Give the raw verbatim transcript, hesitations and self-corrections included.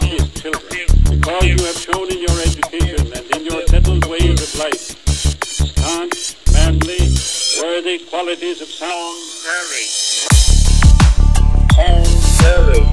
conscious children, because you have shown in your education and in your settled ways of life staunch, manly, worthy qualities of sound courage. Sound courage.